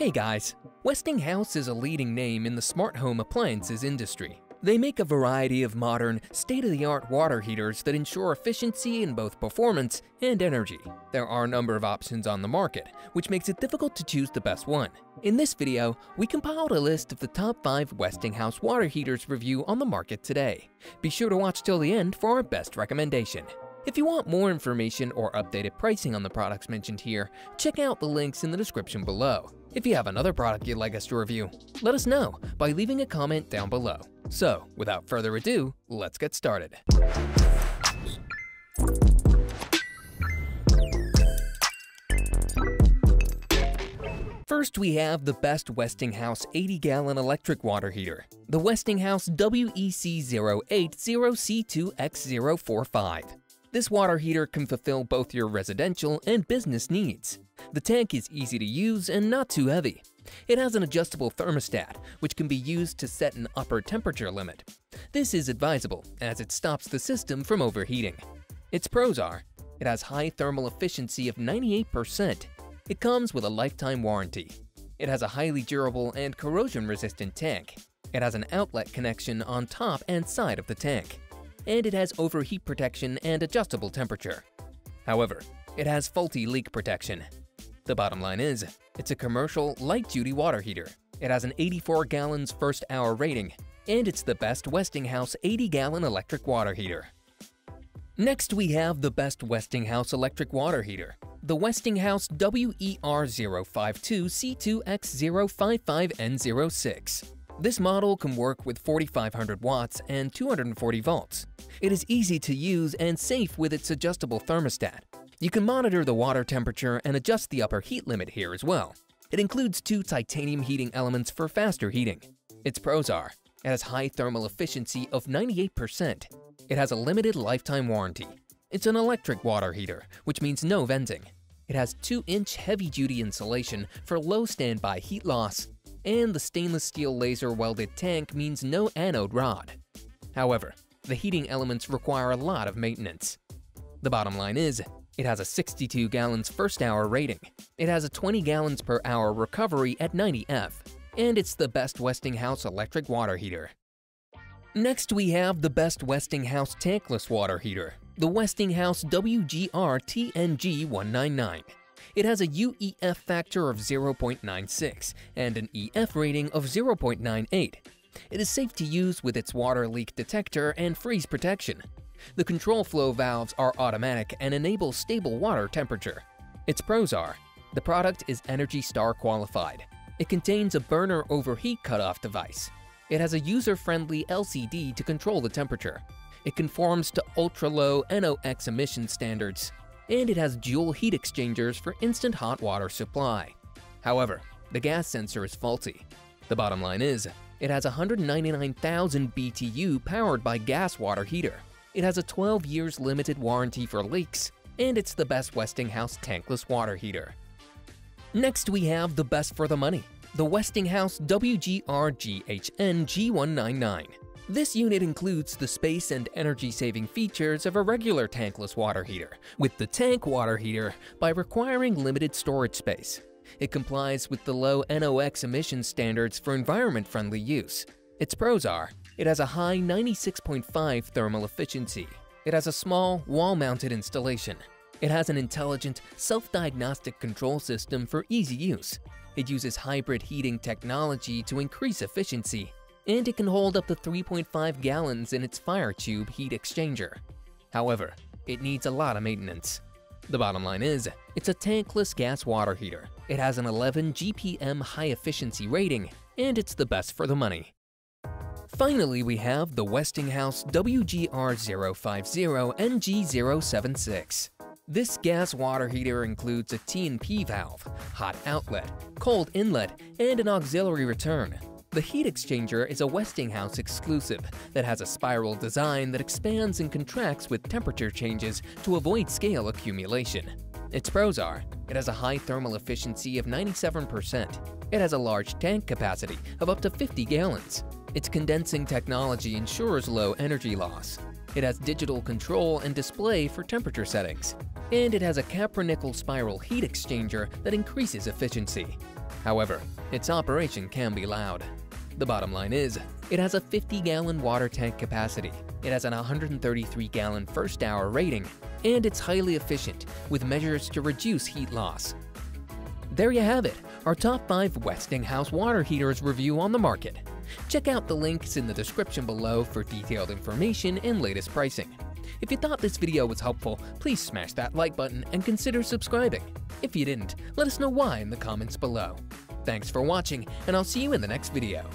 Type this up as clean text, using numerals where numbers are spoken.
Hey guys, Westinghouse is a leading name in the smart home appliances industry. They make a variety of modern, state-of-the-art water heaters that ensure efficiency in both performance and energy. There are a number of options on the market, which makes it difficult to choose the best one. In this video, we compiled a list of the top 5 Westinghouse water heaters review on the market today. Be sure to watch till the end for our best recommendation. If you want more information or updated pricing on the products mentioned here, check out the links in the description below. If you have another product you'd like us to review, let us know by leaving a comment down below. So, without further ado, let's get started. First, we have the best Westinghouse 80-gallon electric water heater, the Westinghouse WEC080C2X045. This water heater can fulfill both your residential and business needs. The tank is easy to use and not too heavy. It has an adjustable thermostat, which can be used to set an upper temperature limit. This is advisable, as it stops the system from overheating. Its pros are, it has high thermal efficiency of 98%. It comes with a lifetime warranty. It has a highly durable and corrosion-resistant tank. It has an outlet connection on top and side of the tank. And it has overheat protection and adjustable temperature. However, it has faulty leak protection. The bottom line is, it's a commercial, light-duty water heater. It has an 84 gallons first-hour rating, and it's the best Westinghouse 80-gallon electric water heater. Next, we have the best Westinghouse electric water heater, the Westinghouse WER052C2X055N06. This model can work with 4,500 watts and 240 volts. It is easy to use and safe with its adjustable thermostat. You can monitor the water temperature and adjust the upper heat limit here as well. It includes 2 titanium heating elements for faster heating. Its pros are, it has high thermal efficiency of 98%. It has a limited lifetime warranty. It's an electric water heater, which means no venting. It has 2-inch heavy-duty insulation for low standby heat loss. And the stainless steel laser-welded tank means no anode rod. However, the heating elements require a lot of maintenance. The bottom line is, it has a 62 gallons first-hour rating. It has a 20 gallons per hour recovery at 90F, and it's the best Westinghouse electric water heater. Next, we have the best Westinghouse tankless water heater, the Westinghouse WGRGHNG199. It has a UEF factor of 0.96 and an EF rating of 0.98. It is safe to use with its water leak detector and freeze protection. The control flow valves are automatic and enable stable water temperature. Its pros are, the product is Energy Star qualified. It contains a burner overheat cutoff device. It has a user-friendly LCD to control the temperature. It conforms to ultra-low NOx emission standards. And it has dual heat exchangers for instant hot water supply. However, the gas sensor is faulty. The bottom line is, it has 199,000 BTU powered by gas water heater. It has a 12 years limited warranty for leaks, and it's the best Westinghouse tankless water heater. Next, we have the best for the money, the Westinghouse WGRGHNG199. This unit includes the space and energy-saving features of a regular tankless water heater, with the tank water heater by requiring limited storage space. It complies with the low NOx emission standards for environment-friendly use. Its pros are, it has a high 96.5 thermal efficiency. It has a small, wall-mounted installation. It has an intelligent, self-diagnostic control system for easy use. It uses hybrid heating technology to increase efficiency. And it can hold up to 3.5 gallons in its fire tube heat exchanger. However, it needs a lot of maintenance. The bottom line is, it's a tankless gas water heater. It has an 11 GPM high efficiency rating, and it's the best for the money. Finally, we have the Westinghouse WGR050NG076. This gas water heater includes a T&P valve, hot outlet, cold inlet, and an auxiliary return. The heat exchanger is a Westinghouse exclusive that has a spiral design that expands and contracts with temperature changes to avoid scale accumulation. Its pros are, it has a high thermal efficiency of 97%. It has a large tank capacity of up to 50 gallons. Its condensing technology ensures low energy loss. It has digital control and display for temperature settings. And it has a Capronickel spiral heat exchanger that increases efficiency. However, its operation can be loud. The bottom line is, it has a 50-gallon water tank capacity, it has an 133-gallon first-hour rating, and it's highly efficient, with measures to reduce heat loss. There you have it, our top 5 Westinghouse water heaters review on the market. Check out the links in the description below for detailed information and latest pricing. If you thought this video was helpful, please smash that like button and consider subscribing. If you didn't, let us know why in the comments below. Thanks for watching, and I'll see you in the next video.